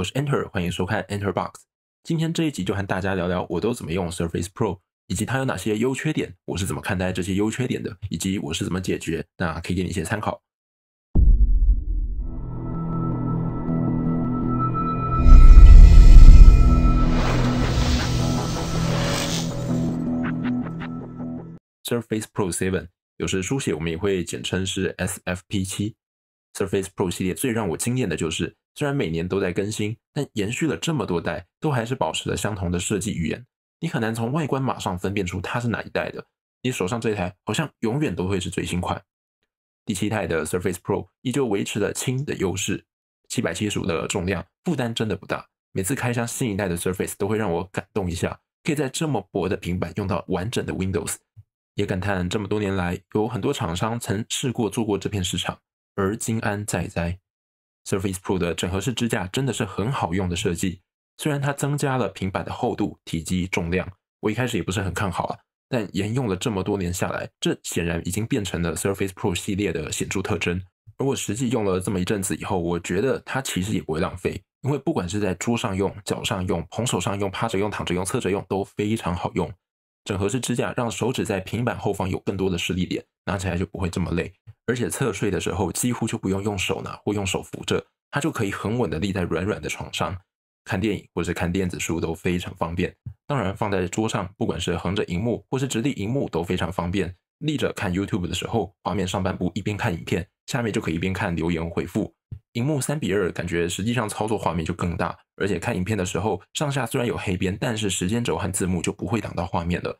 我是 Enter， 欢迎收看 Enter Box。今天这一集就和大家聊聊我都怎么用 Surface Pro， 以及它有哪些优缺点，我是怎么看待这些优缺点的，以及我是怎么解决，那可以给你一些参考。 Surface Pro 7， 有时书写我们也会简称是 SFP7。Surface Pro 系列最让我惊艳的就是，虽然每年都在更新，但延续了这么多代，都还是保持了相同的设计语言。你很难从外观马上分辨出它是哪一代的。你手上这台好像永远都会是最新款。第7代的 Surface Pro 依旧维持了轻的优势， 775的重量负担真的不大。每次开箱新一代的 Surface 都会让我感动一下，可以在这么薄的平板用到完整的 Windows。 也感叹这么多年来，有很多厂商曾试过做过这片市场，而今安在哉 ？Surface Pro 的整合式支架真的是很好用的设计，虽然它增加了平板的厚度、体积、重量，我一开始也不是很看好啊，但沿用了这么多年下来，这显然已经变成了 Surface Pro 系列的显著特征。而我实际用了这么一阵子以后，我觉得它其实也不会浪费，因为不管是在桌上用、脚上用、捧手上用、趴着用、躺着用、侧着用，都非常好用。 整合式支架让手指在平板后方有更多的施力点，拿起来就不会这么累，而且侧睡的时候几乎就不用用手拿或用手扶着，它就可以很稳的立在软软的床上，看电影或是看电子书都非常方便。当然放在桌上，不管是横着荧幕或是直立荧幕都非常方便。立着看 YouTube 的时候，画面上半部一边看影片，下面就可以一边看留言回复。荧幕3:2，感觉实际上操作画面就更大。 而且看影片的时候，上下虽然有黑边，但是时间轴和字幕就不会挡到画面了。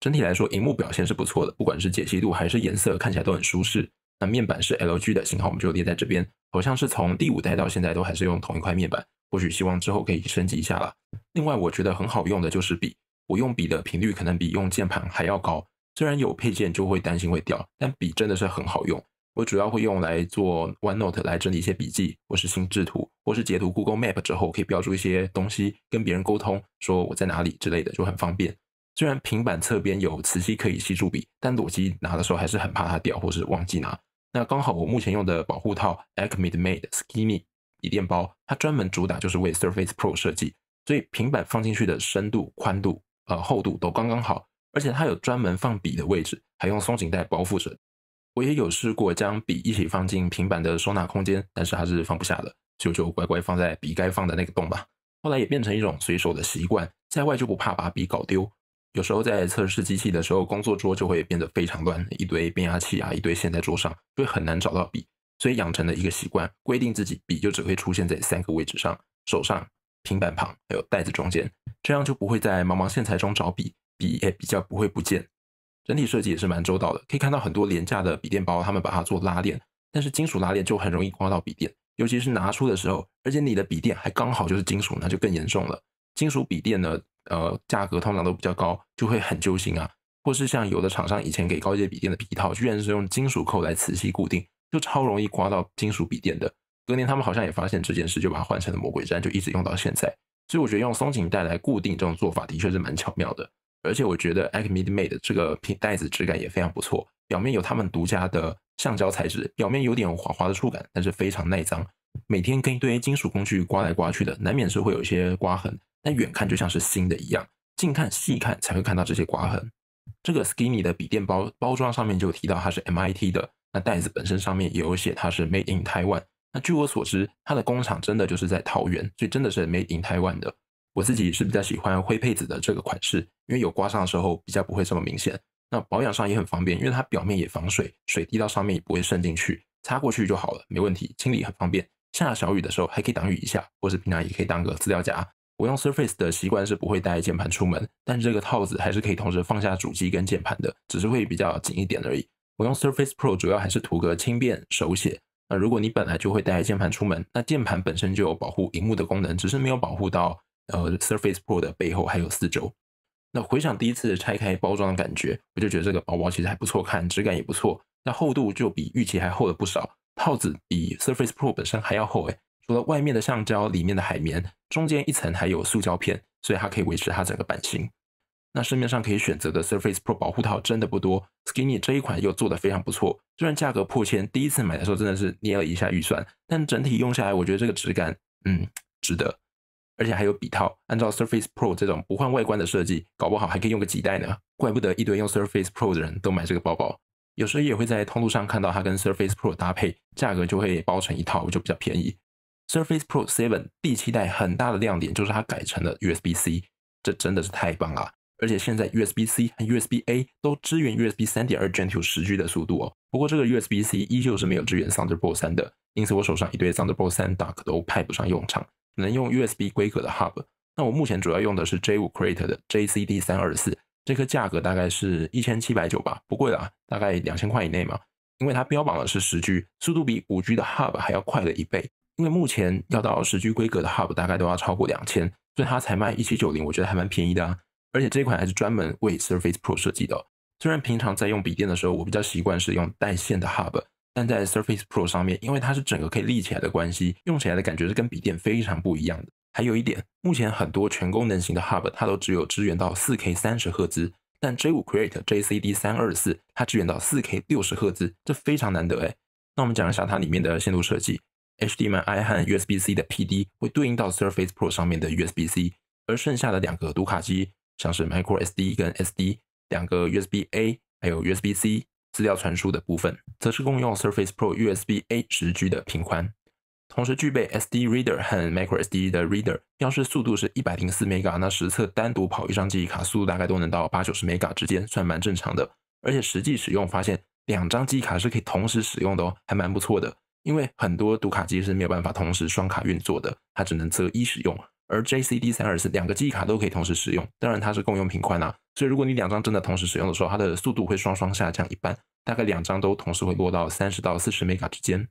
整体来说，荧幕表现是不错的，不管是解析度还是颜色，看起来都很舒适。那面板是 LG 的型号，我们就列在这边，好像是从第5代到现在都还是用同一块面板，或许希望之后可以升级一下啦。另外，我觉得很好用的就是笔，我用笔的频率可能比用键盘还要高，虽然有配件就会担心会掉，但笔真的是很好用。 我主要会用来做 OneNote 来整理一些笔记，或是心智图，或是截图 Google Map 之后可以标注一些东西，跟别人沟通，说我在哪里之类的，就很方便。虽然平板侧边有磁吸可以吸住笔，但裸机拿的时候还是很怕它掉，或是忘记拿。那刚好我目前用的保护套 ACME Made Skinny 笔电包，它专门主打就是为 Surface Pro 设计，所以平板放进去的深度、宽度、厚度都刚刚好，而且它有专门放笔的位置，还用松紧带包覆着。 我也有试过将笔一起放进平板的收纳空间，但是它是放不下的，所以就乖乖放在笔该放的那个洞吧。后来也变成一种随手的习惯，在外就不怕把笔搞丢。有时候在测试机器的时候，工作桌就会变得非常乱，一堆变压器啊，一堆线在桌上，就会很难找到笔。所以养成了一个习惯，规定自己笔就只会出现在3个位置上：手上、平板旁，还有袋子中间。这样就不会在茫茫线材中找笔，笔也比较不会不见。 整体设计也是蛮周到的，可以看到很多廉价的笔电包，他们把它做拉链，但是金属拉链就很容易刮到笔电，尤其是拿出的时候，而且你的笔电还刚好就是金属，那就更严重了。金属笔电呢，价格通常都比较高，就会很揪心啊。或是像有的厂商以前给高阶笔电的笔套，居然是用金属扣来磁吸固定，就超容易刮到金属笔电的。隔年他们好像也发现这件事，就把它换成了魔鬼毡，就一直用到现在。所以我觉得用松紧带来固定这种做法的确是蛮巧妙的。 而且我觉得 ACME Made 这个袋子质感也非常不错，表面有他们独家的橡胶材质，表面有点滑滑的触感，但是非常耐脏。每天跟一堆金属工具刮来刮去的，难免是会有一些刮痕，但远看就像是新的一样，近看细看才会看到这些刮痕。这个 Skinny 的笔电包包装上面就提到它是 MIT 的，那袋子本身上面也有写它是 Made in Taiwan。那据我所知，它的工厂真的就是在桃园，所以真的是 Made in Taiwan 的。 我自己是比较喜欢灰配子的这个款式，因为有刮伤的时候比较不会这么明显。那保养上也很方便，因为它表面也防水，水滴到上面也不会渗进去，擦过去就好了，没问题，清理很方便。下小雨的时候还可以挡雨一下，或是平常也可以当个资料夹。我用 Surface 的习惯是不会带键盘出门，但是这个套子还是可以同时放下主机跟键盘的，只是会比较紧一点而已。我用 Surface Pro 主要还是图个轻便手写。 那如果你本来就会带键盘出门，那键盘本身就有保护荧幕的功能，只是没有保护到。 Surface Pro 的背后还有4周。那回想第一次拆开包装的感觉，我就觉得这个包包其实还不错看，质感也不错。那厚度就比预期还厚了不少，套子比 Surface Pro 本身还要厚诶。除了外面的橡胶，里面的海绵，中间一层还有塑胶片，所以它可以维持它整个版型。那市面上可以选择的 Surface Pro 保护套真的不多 ，Skinny 这一款又做得非常不错。虽然价格破千，第一次买的时候真的是捏了一下预算，但整体用下来，我觉得这个质感，值得。而且还有笔套，按照 Surface Pro 这种不换外观的设计，搞不好还可以用个几代呢。怪不得一堆用 Surface Pro 的人都买这个包包。有时候也会在通路上看到它跟 Surface Pro 搭配，价格就会包成一套，就比较便宜。Surface Pro 7第7代很大的亮点就是它改成了 USB-C， 这真的是太棒了！而且现在 USB-C 和 USB-A 都支援 USB 3.2 Gen 2 10G 的速度哦。不过这个 USB-C 依旧是没有支援 Thunderbolt 3 的，因此我手上一堆 Thunderbolt 3 Dock 都派不上用场，只能用 USB 规格的 Hub。那我目前主要用的是 j5create 的 JCD324， 这颗价格大概是1790吧，不贵啦，大概2000块以内嘛。因为它标榜的是 10G， 速度比 5G 的 Hub 还要快了1倍。因为目前要到 10G 规格的 Hub 大概都要超过 2000， 所以它才卖1790，我觉得还蛮便宜的啊。而且这款还是专门为 Surface Pro 设计的哦。虽然平常在用笔电的时候我比较习惯是用带线的 Hub， 但在 Surface Pro 上面，因为它是整个可以立起来的关系，用起来的感觉是跟笔电非常不一样的。还有一点，目前很多全功能型的 Hub 它都只有支援到 4K 30Hz， 但 j5create JCD324 它支援到 4K 60Hz， 这非常难得哎。那我们讲一下它里面的线路设计。HDMI 和 USB-C 的 PD 会对应到 Surface Pro 上面的 USB-C， 而剩下的两个读卡机，像是 microSD 跟 SD， 两个 USB-A 还有 USB-C 资料传输的部分，则是共用 Surface Pro USB-A 10G 的频宽，同时具备 SD Reader 和 microSD 的 Reader， 要是速度是 104MB， 那实测单独跑一张记忆卡速度大概都能到 80-90MB 之间，算蛮正常的。而且实际使用发现两张记忆卡是可以同时使用的哦，还蛮不错的。因为很多读卡机是没有办法同时双卡运作的，它只能择一使用，而 JCD324 两个记忆卡都可以同时使用，当然它是共用频宽啊，所以如果你两张真的同时使用的时候，它的速度会双双下降一半，大概两张都同时会落到 30-40MB 之间。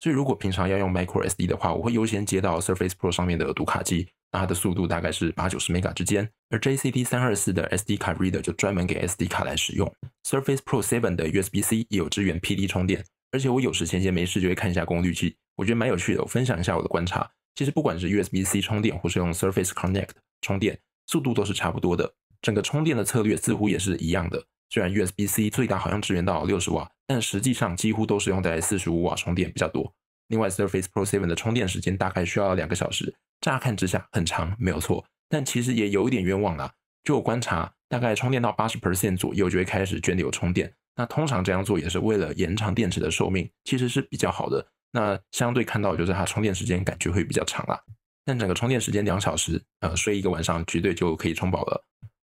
所以如果平常要用 microSD 的话，我会优先接到 Surface Pro 上面的读卡机，那它的速度大概是 80-90MB 之间，而 JCD324 的 SD 卡 Reader 就专门给 SD 卡来使用。 Surface Pro 7的 USB-C 也有支援 PD 充电，而且我有时闲闲没事就会看一下功率计，我觉得蛮有趣的，我分享一下我的观察。其实不管是 USB-C 充电或是用 Surface Connect 充电，速度都是差不多的，整个充电的策略似乎也是一样的。虽然 USB-C 最大好像支援到60W，但实际上几乎都是用在45W充电比较多。另外 Surface Pro 7的充电时间大概需要2个小时，乍看之下很长没有错，但其实也有一点冤枉啦。据我观察，大概充电到 80% 左右就会开始涓流充电，那通常这样做也是为了延长电池的寿命，其实是比较好的。那相对看到就是它充电时间感觉会比较长啦，但整个充电时间2小时，睡1个晚上绝对就可以充饱了。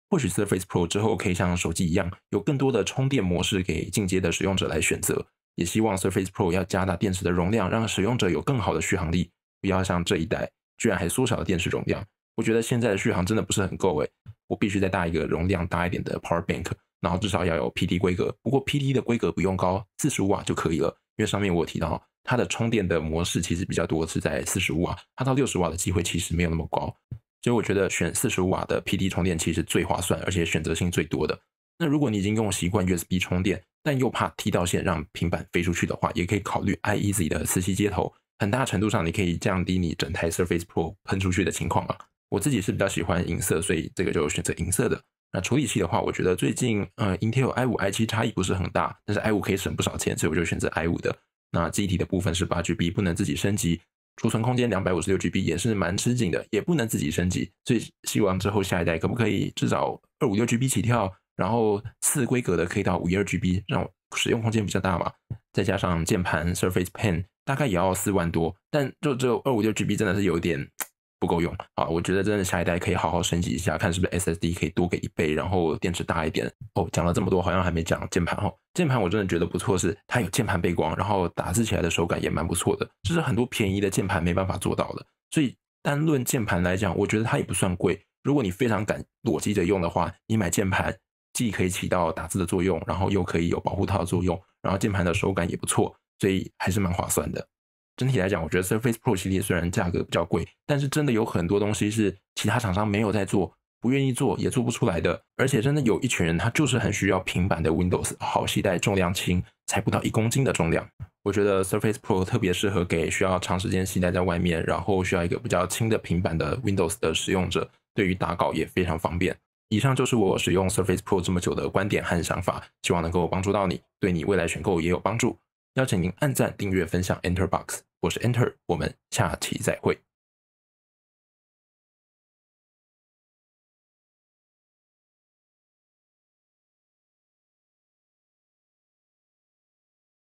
或许 Surface Pro 之后可以像手机一样，有更多的充电模式给进阶的使用者来选择，也希望 Surface Pro 要加大电池的容量，让使用者有更好的续航力，不要像这一代居然还缩小了电池容量。我觉得现在的续航真的不是很够，我必须再搭一个容量大一点的 Power Bank， 然后至少要有 PD 规格，不过 PD 的规格不用高， 45W 就可以了，因为上面我有提到它的充电的模式其实比较多是在 45W， 它到 60W 的机会其实没有那么高，所以我觉得选 45W 的 PD 充电器是最划算而且选择性最多的。那如果你已经用习惯 USB 充电，但又怕踢到线让平板飞出去的话，也可以考虑 iEasy 的磁吸接头，很大程度上你可以降低你整台 Surface Pro 喷出去的情况啊。我自己是比较喜欢银色，所以这个就选择银色的。那处理器的话，我觉得最近Intel i5 i7 差异不是很大，但是 i5 可以省不少钱，所以我就选择 i5 的。那记忆体的部分是 8GB， 不能自己升级，储存空间 256GB 也是蛮吃紧的，也不能自己升级，所以希望之后下一代可不可以至少 256GB 起跳，然后次规格的可以到 512GB， 让我使用空间比较大嘛。再加上键盘 Surface Pen 大概也要4万多，但就只有 256GB 真的是有点不够用啊！我觉得真的下一代可以好好升级一下，看是不是 SSD 可以多给1倍，然后电池大一点哦。讲了这么多，好像还没讲键盘哦。键盘我真的觉得不错，是它有键盘背光，然后打字起来的手感也蛮不错的，这是很多便宜的键盘没办法做到的。所以单论键盘来讲，我觉得它也不算贵。如果你非常敢裸机着用的话，你买键盘既可以起到打字的作用，然后又可以有保护套的作用，然后键盘的手感也不错，所以还是蛮划算的。整体来讲，我觉得 Surface Pro 系列虽然价格比较贵，但是真的有很多东西是其他厂商没有在做，不愿意做也做不出来的。而且真的有一群人他就是很需要平板的 Windows， 好携带，重量轻，才不到1公斤的重量。我觉得 Surface Pro 特别适合给需要长时间携带在外面，然后需要一个比较轻的平板的 Windows 的使用者，对于打稿也非常方便。以上就是我使用 Surface Pro 这么久的观点和想法，希望能够帮助到你，对你未来选购也有帮助。邀请您按赞、订阅、分享 Enterbox， 我是 Enter， 我们下期再会。